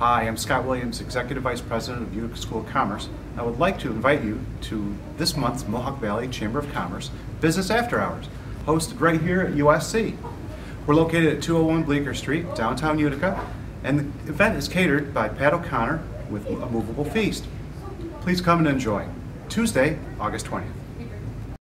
Hi, I'm Scott Williams, Executive Vice President of Utica School of Commerce. I would like to invite you to this month's Mohawk Valley Chamber of Commerce Business After Hours, hosted right here at USC. We're located at 201 Bleecker Street, downtown Utica, and the event is catered by Pat O'Connor with a movable feast. Please come and enjoy. Tuesday, August 20th.